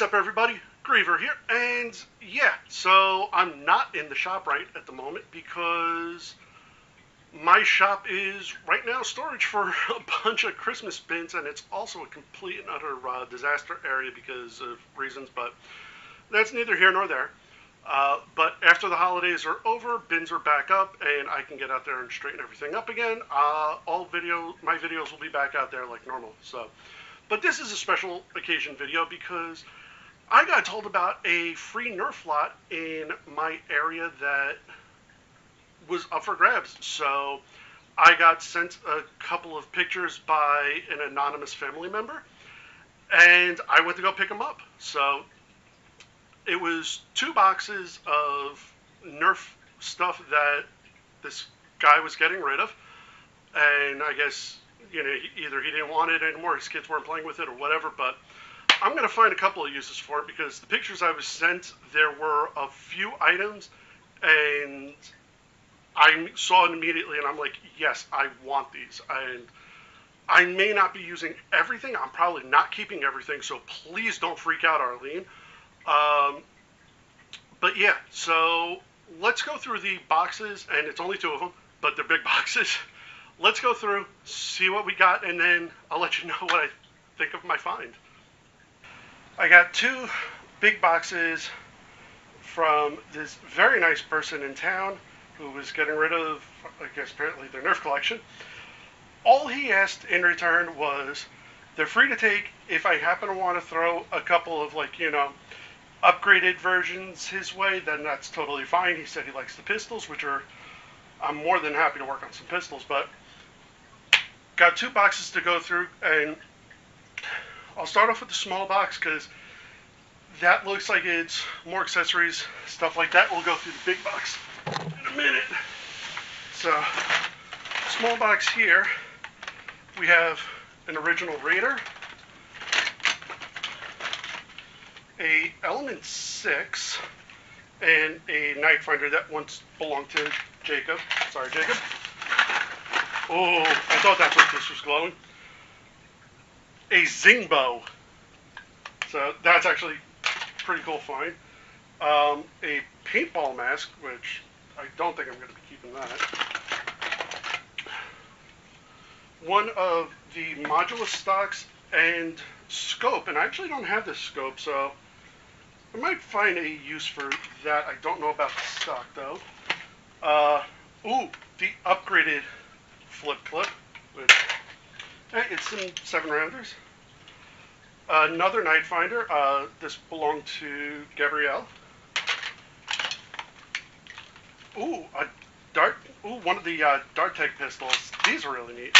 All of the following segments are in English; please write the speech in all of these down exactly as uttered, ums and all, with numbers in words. What's up, everybody? Griever here, and yeah, so I'm not in the shop right at the moment because my shop is right now storage for a bunch of Christmas bins, and it's also a complete and utter uh, disaster area because of reasons, but that's neither here nor there. Uh, but after the holidays are over, bins are back up, and I can get out there and straighten everything up again. Uh, all video, my videos will be back out there like normal. So, but this is a special occasion video because I got told about a free Nerf lot in my area that was up for grabs. So I got sent a couple of pictures by an anonymous family member, and I went to go pick them up. So it was two boxes of Nerf stuff that this guy was getting rid of, and I guess, you know, either he didn't want it anymore, his kids weren't playing with it or whatever, but I'm going to find a couple of uses for it because the pictures I was sent, there were a few items, and I saw it immediately, and I'm like, yes, I want these. And I may not be using everything. I'm probably not keeping everything, so please don't freak out, Arlene. Um, but yeah, so let's go through the boxes, and it's only two of them, but they're big boxes. Let's go through, see what we got, and then I'll let you know what I think of my find. I got two big boxes from this very nice person in town who was getting rid of, I guess, apparently their Nerf collection. All he asked in return was, they're free to take if I happen to want to throw a couple of, like, you know, upgraded versions his way, then that's totally fine. He said he likes the pistols, which are, I'm more than happy to work on some pistols, but got two boxes to go through, and I'll start off with the small box because that looks like it's more accessories, stuff like that. We'll go through the big box in a minute. So, small box here, we have an original Raider, a Element six, and a Night Finder that once belonged to Jacob. Sorry, Jacob. Oh, I thought that's what this was glowing. A Zing Bow. So that's actually a pretty cool find. Um, a paintball mask, which I don't think I'm going to be keeping that. One of the Modulus stocks and scope, and I actually don't have this scope, so I might find a use for that. I don't know about the stock, though. Uh, ooh, the upgraded flip clip, which... it's some seven rounders. Another Night Finder. Uh, this belonged to Gabrielle. Ooh, a dart. Ooh, one of the uh, dart tech pistols. These are really neat.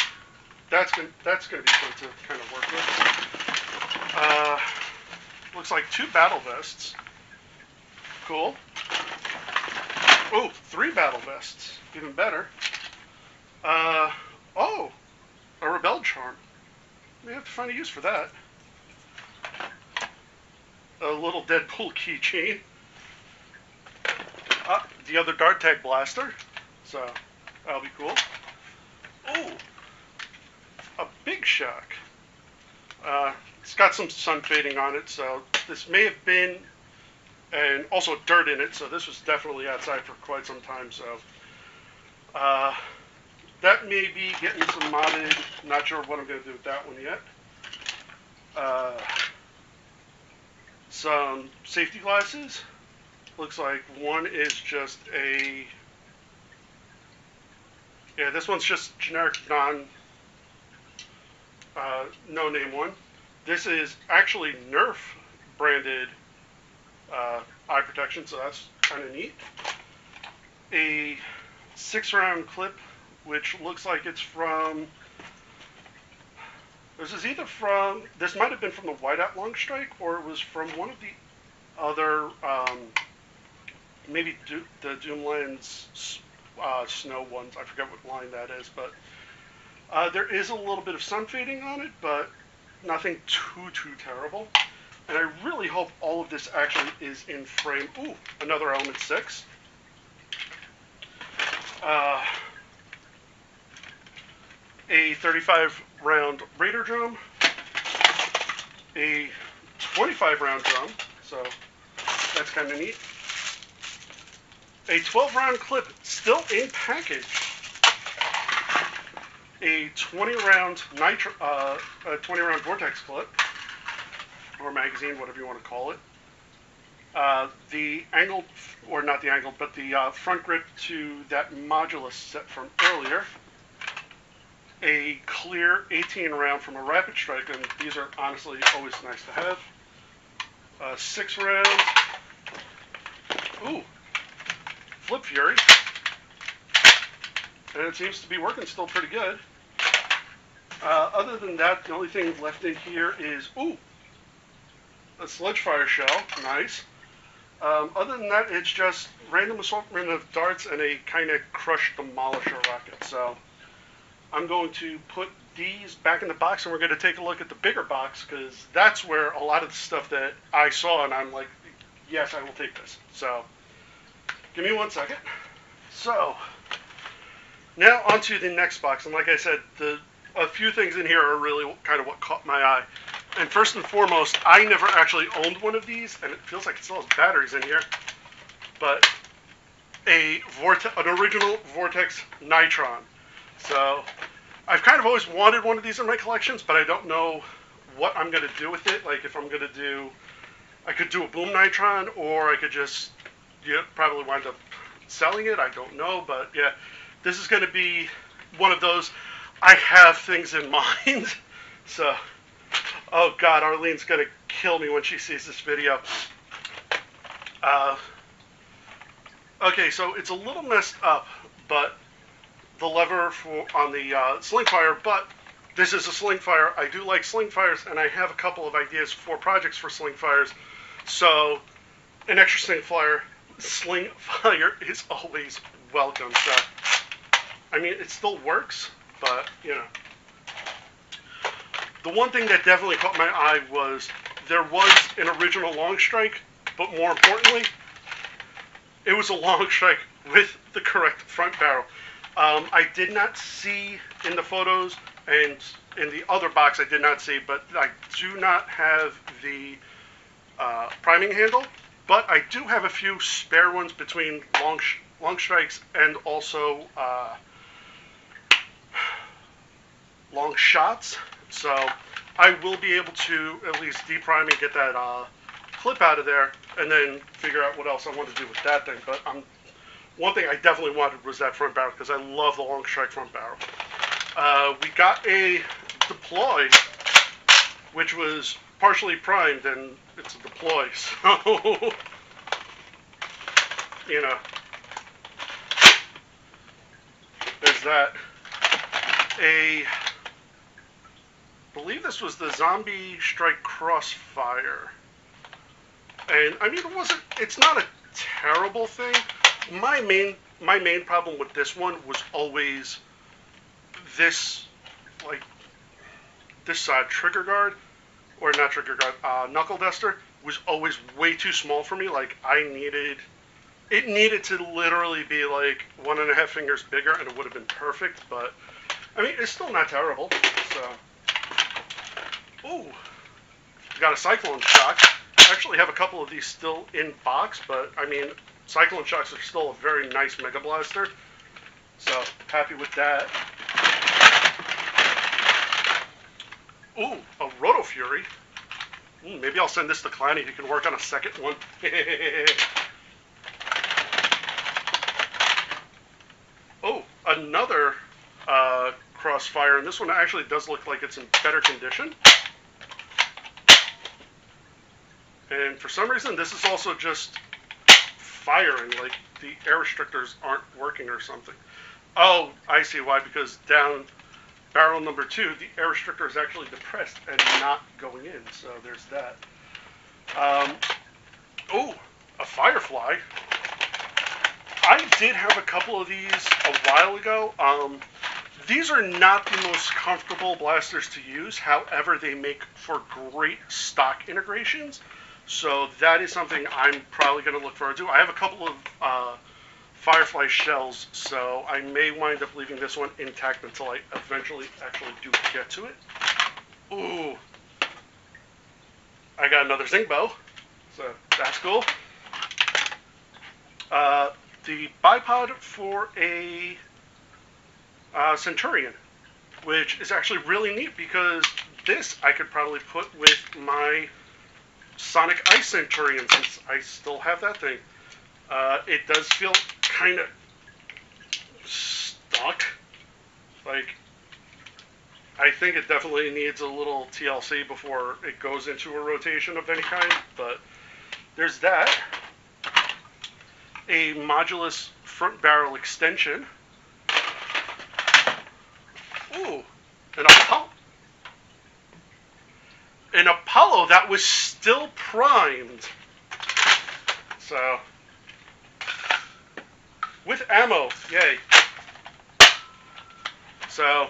That's gonna that's gonna be fun to kind of work with. Uh, looks like two battle vests. Cool. Ooh, three battle vests. Even better. Uh, oh. A Rebel Charm. We have to find a use for that. A little Deadpool keychain. Ah, the other Dart Tag blaster. So, that'll be cool. Oh, a Big Shock. Uh, it's got some sun fading on it, so this may have been, and also dirt in it, so this was definitely outside for quite some time, so... Uh, that may be getting some modded. Not sure what I'm going to do with that one yet. Uh, some safety glasses. Looks like one is just a... yeah, this one's just generic, non... Uh, no-name one. This is actually Nerf branded uh, eye protection, so that's kind of neat. A six-round clip, which looks like it's from, this is either from, this might have been from the Whiteout Long Strike, or it was from one of the other, um, maybe Do, the Doomlands uh, Snow ones. I forget what line that is, but uh, there is a little bit of sun fading on it, but nothing too, too terrible. And I really hope all of this actually is in frame. Ooh, another Element six. Uh... A thirty-five round Raider drum, a forty-five round drum, so that's kind of neat. A twelve round clip still in package. A twenty round nitro, uh, a twenty round vortex clip, or magazine, whatever you want to call it. Uh, the angled, or not the angled, but the uh, front grip to that modulus set from earlier. A clear eighteen round from a Rapid Strike, and these are honestly always nice to have. Uh, six round. Ooh, Flip Fury. And it seems to be working still pretty good. Uh, other than that, the only thing left in here is, ooh, a Sledgefire shell. Nice. Um, other than that, it's just random assortment of darts and a kind of crushed demolisher rocket. So I'm going to put these back in the box, and we're going to take a look at the bigger box, because that's where a lot of the stuff that I saw, and I'm like, yes, I will take this. So give me one second. So now onto the next box. And like I said, the a few things in here are really kind of what caught my eye. And first and foremost, I never actually owned one of these, and it feels like it still has batteries in here, but a vortex, an original Vortex Nitron. So I've kind of always wanted one of these in my collections, but I don't know what I'm going to do with it. Like if I'm going to do, I could do a Boom Nitron, or I could just, yeah, probably wind up selling it. I don't know, but yeah, this is going to be one of those. I have things in mind, so. Oh God, Arlene's gonna kill me when she sees this video. Uh, okay, so it's a little messed up, but the lever for on the uh, sling fire, but this is a sling fire. I do like sling fires, and I have a couple of ideas for projects for sling fires. So an extra sling fire, sling fire is always welcome. So I mean, it still works, but you know. The one thing that definitely caught my eye was there was an original long strike, but more importantly, it was a long strike with the correct front barrel. Um, I did not see in the photos, and in the other box I did not see, but I do not have the uh, priming handle, but I do have a few spare ones between long, long strikes and also uh, long shots. So I will be able to at least deprime and get that uh, clip out of there, and then figure out what else I want to do with that thing. But I'm, one thing I definitely wanted was that front barrel, because I love the long strike front barrel. Uh, we got a deploy, which was partially primed, and it's a deploy, so you know, there's that. A I believe this was the Zombie Strike Crossfire, and I mean it wasn't. It's not a terrible thing. My main my main problem with this one was always this, like this uh, trigger guard, or not trigger guard, uh, knuckle duster was always way too small for me. Like I needed, it needed to literally be like one and a half fingers bigger, and it would have been perfect. But I mean, it's still not terrible. So. Ooh, got a Cyclone Shock. I actually have a couple of these still in box, but I mean, Cyclone Shocks are still a very nice Mega Blaster. So, happy with that. Ooh, a Roto Fury. Ooh, maybe I'll send this to Clanny. He can work on a second one. Oh, another uh, Crossfire, and this one actually does look like it's in better condition. And for some reason, this is also just firing, like the air restrictors aren't working or something. Oh, I see why, because down barrel number two, the air restrictor is actually depressed and not going in, so there's that. Um, oh, a Firefly. I did have a couple of these a while ago. Um, These are not the most comfortable blasters to use, however, they make for great stock integrations, so that is something I'm probably going to look forward to. I have a couple of uh, Firefly shells, so I may wind up leaving this one intact until I eventually actually do get to it. Ooh, I got another Zing Bow, so that's cool. Uh, the bipod for a uh, Centurion, which is actually really neat because this I could probably put with my Sonic Ice Centurion since I still have that thing. Uh, it does feel kind of stuck. Like, I think it definitely needs a little T L C before it goes into a rotation of any kind, but there's that. A modulus front barrel extension. Ooh, an Apollo. An Apollo that was still primed. So, with ammo, yay. So,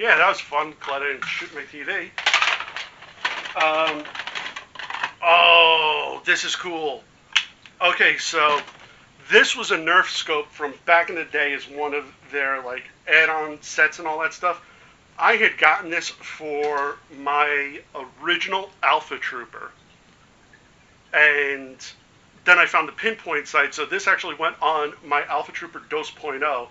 yeah, that was fun. Glad I didn't shoot my T V. Um, oh, this is cool. Okay, so this was a Nerf scope from back in the day as one of their, like, add-on sets and all that stuff. I had gotten this for my original Alpha Trooper. And then I found the pinpoint sight, so this actually went on my Alpha Trooper Dos point oh.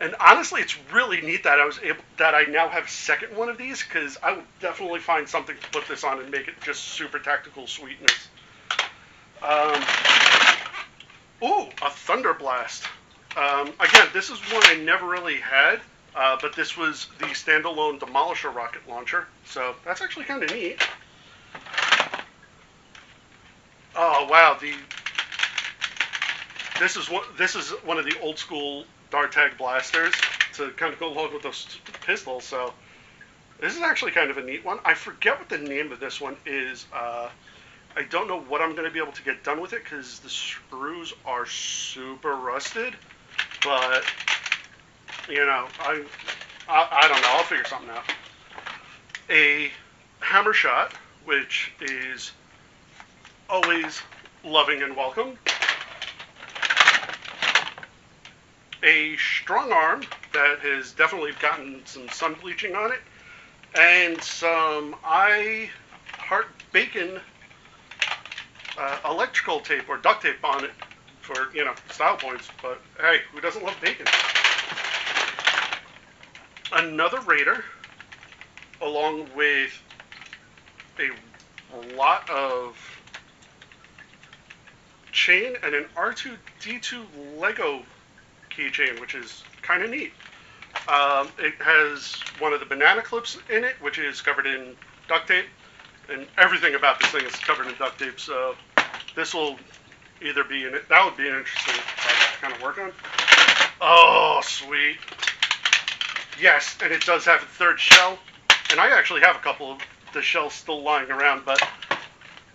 And honestly, it's really neat that I was able that I now have a second one of these, because I will definitely find something to put this on and make it just super tactical sweetness. Um, ooh, a Thunder Blast. Um, again, this is one I never really had, uh, but this was the standalone Demolisher rocket launcher, so that's actually kind of neat. Oh wow, the this is one this is one of the old school Dartag blasters to kind of go along with those pistols, so this is actually kind of a neat one. I forget what the name of this one is. Uh, I don't know what I'm going to be able to get done with it because the screws are super rusted, but, you know, I, I I don't know. I'll figure something out. A Hammer Shot, which is always loving and welcome. A Strong Arm that has definitely gotten some sun bleaching on it, and some I Heart Bacon uh, electrical tape or duct tape on it for, you know, style points, but hey, who doesn't love bacon? Another Raider, along with a lot of chain and an R two D two Lego keychain, which is kind of neat. Um, it has one of the banana clips in it, which is covered in duct tape, and everything about this thing is covered in duct tape, so this will either be in it. That would be an interesting project to kind of work on. Oh, sweet. Yes, and it does have a third shell, and I actually have a couple of the shells still lying around, but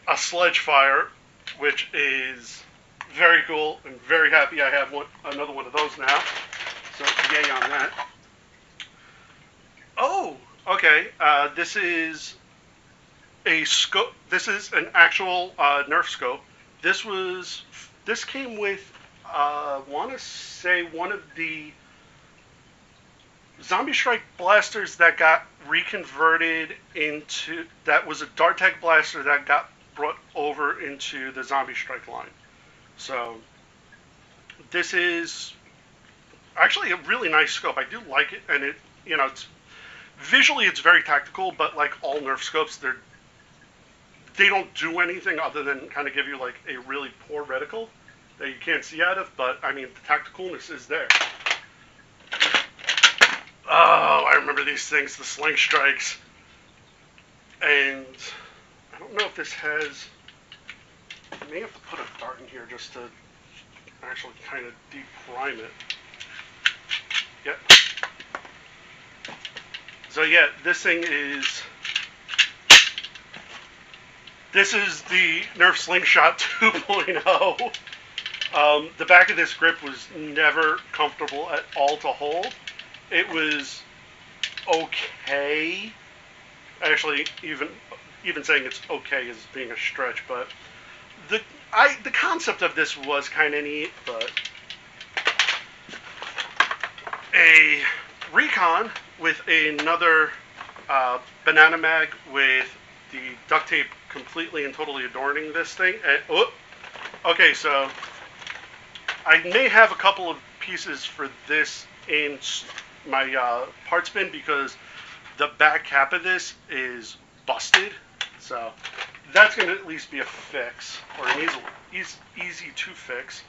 a Sledge Fire, which is very cool. I'm very happy I have one, another one of those now. So yay on that. Oh, okay. Uh, this is a scope. This is an actual uh, Nerf scope. This was. This came with. Uh, I want to say one of the Zombie Strike blasters that got reconverted into. That was a Dartag blaster that got brought over into the Zombie Strike line. So, this is actually a really nice scope. I do like it, and it, you know, it's visually it's very tactical, but like all Nerf scopes, they're, they don't do anything other than kind of give you like a really poor reticle that you can't see out of, but I mean, the tacticalness is there. Oh, I remember these things, the Sling Strikes. And I don't know if this has... I may have to put a dart in here just to actually kind of deprime it. Yep. So yeah, this thing is... This is the Nerf Slingshot two point oh. Um, the back of this grip was never comfortable at all to hold. It was okay. Actually, even even saying it's okay is being a stretch, but... The I the concept of this was kind of neat, but a Recon with another uh, banana mag with the duct tape completely and totally adorning this thing. And, oh, okay, so I may have a couple of pieces for this in my uh, parts bin because the back cap of this is busted. So that's going to at least be a fix, or an easy, easy to fix.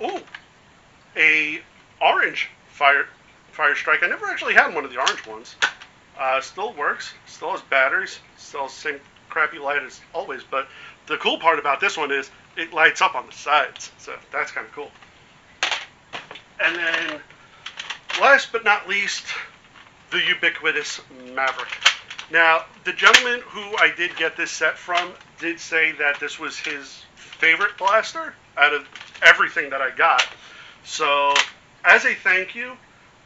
Oh, a orange fire fire strike. I never actually had one of the orange ones. Uh, still works, still has batteries, still has the same crappy light as always, but the cool part about this one is it lights up on the sides, so that's kind of cool. And then, last but not least, the ubiquitous Maverick. Now, the gentleman who I did get this set from did say that this was his favorite blaster out of everything that I got. So, as a thank you,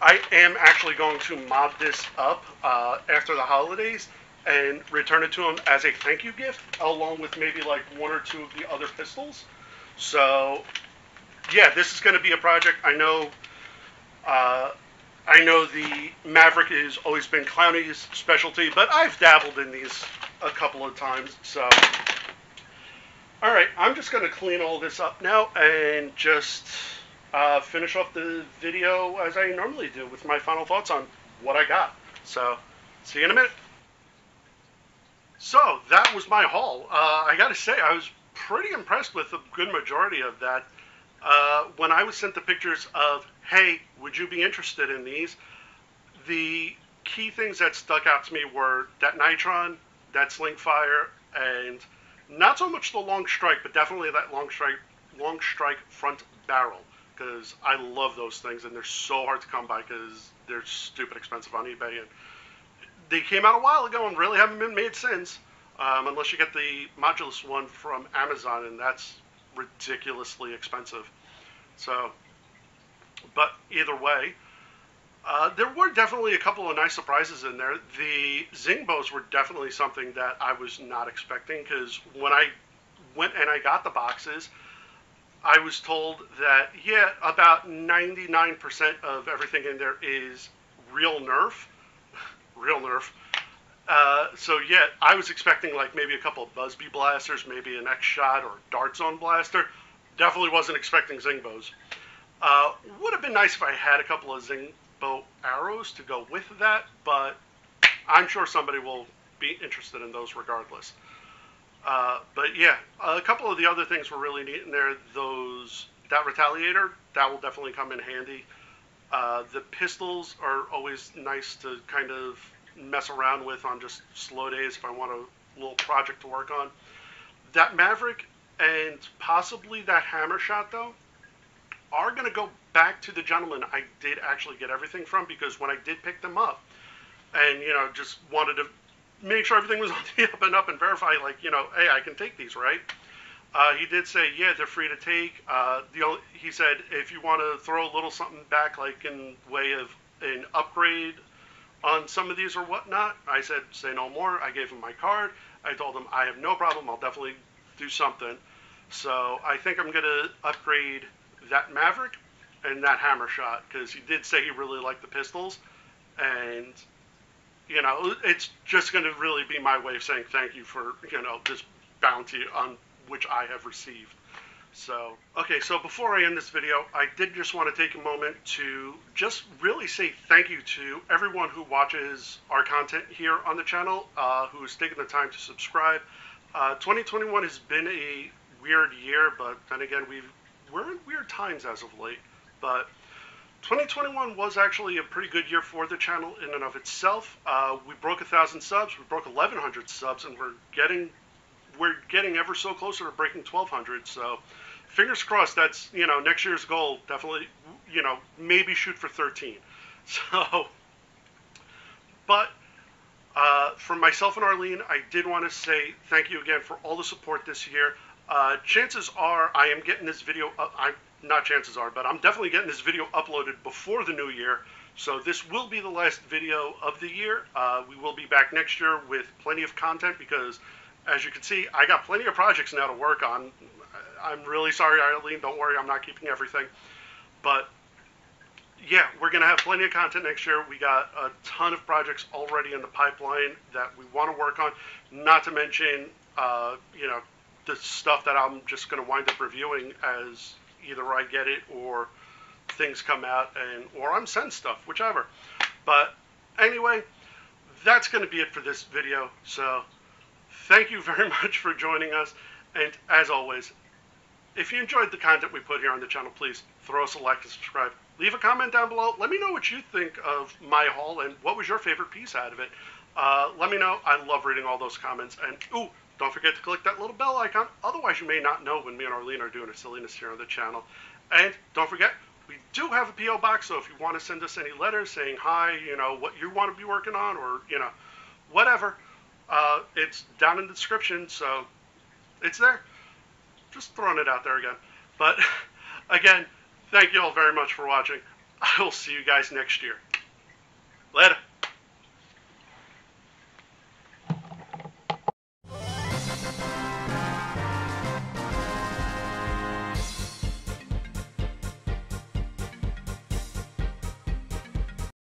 I am actually going to mob this up uh, after the holidays and return it to him as a thank you gift, along with maybe like one or two of the other pistols. So, yeah, this is going to be a project. I know, uh, I know the Maverick has always been Clowny's specialty, but I've dabbled in these a couple of times. So, all right, I'm just going to clean all this up now and just Uh, finish off the video as I normally do with my final thoughts on what I got. So, see you in a minute. So, that was my haul. Uh, I gotta say, I was pretty impressed with the good majority of that. Uh, when I was sent the pictures of, hey, would you be interested in these? The key things that stuck out to me were that Nitron, that Sling Fire, and not so much the Long Strike, but definitely that Long Strike, long strike front barrel, because I love those things, and they're so hard to come by because they're stupid expensive on eBay. And they came out a while ago and really haven't been made since, um, unless you get the Modulus one from Amazon, and that's ridiculously expensive. So, but either way, uh, there were definitely a couple of nice surprises in there. The Zingbows were definitely something that I was not expecting, because when I went and I got the boxes, I was told that, yeah, about ninety-nine percent of everything in there is real Nerf. real Nerf. Uh, so, yeah, I was expecting, like, maybe a couple of BuzzBee blasters, maybe an X-Shot or Dart Zone blaster. Definitely wasn't expecting Zingbows. Uh, would have been nice if I had a couple of Zingbow arrows to go with that, but I'm sure somebody will be interested in those regardless. Uh, but yeah, a couple of the other things were really neat in there. Those, that Retaliator, that will definitely come in handy. Uh, the pistols are always nice to kind of mess around with on just slow days if I want a little project to work on. That Maverick and possibly that Hammer Shot, though, are going to go back to the gentleman I did actually get everything from, because when I did pick them up and, you know, just wanted to make sure everything was on the up and up and verify, like, you know, hey, I can take these, right? Uh, he did say, yeah, they're free to take. Uh, the only, he said, if you want to throw a little something back, like in way of an upgrade on some of these or whatnot, I said, say no more. I gave him my card. I told him I have no problem. I'll definitely do something. So I think I'm going to upgrade that Maverick and that Hammer Shot, because he did say he really liked the pistols. And, you know, it's just going to really be my way of saying thank you for, you know, this bounty on which I have received. So, okay, so before I end this video, I did just want to take a moment to just really say thank you to everyone who watches our content here on the channel, uh, who has taken the time to subscribe. Uh, twenty twenty-one has been a weird year, but then again, we've, we're in weird times as of late, but twenty twenty-one was actually a pretty good year for the channel in and of itself. Uh, we broke one thousand subs, we broke eleven hundred subs, and we're getting we're getting ever so closer to breaking twelve hundred. So, fingers crossed. That's, you know, next year's goal. Definitely, you know, maybe shoot for thirteen. So, but uh, for myself and Arlene, I did want to say thank you again for all the support this year. Uh, chances are, I am getting this video up. I'm Not chances are, but I'm definitely getting this video uploaded before the new year. So this will be the last video of the year. Uh, we will be back next year with plenty of content because, as you can see, I got plenty of projects now to work on. I'm really sorry, Arlene. Don't worry, I'm not keeping everything. But, yeah, we're going to have plenty of content next year. We got a ton of projects already in the pipeline that we want to work on, not to mention uh, you know, the stuff that I'm just going to wind up reviewing as either I get it or things come out, and or I'm sent stuff, whichever. But anyway, that's going to be it for this video. So thank you very much for joining us. And as always, if you enjoyed the content we put here on the channel, please throw us a like and subscribe. Leave a comment down below. Let me know what you think of my haul and what was your favorite piece out of it. Uh, let me know. I love reading all those comments. And, ooh, don't forget to click that little bell icon. Otherwise, you may not know when me and Arlene are doing a silliness here on the channel. And don't forget, we do have a P O box, so if you want to send us any letters saying hi, you know, what you want to be working on or, you know, whatever, uh, it's down in the description, so it's there. Just throwing it out there again. But, again, thank you all very much for watching. I will see you guys next year. Later.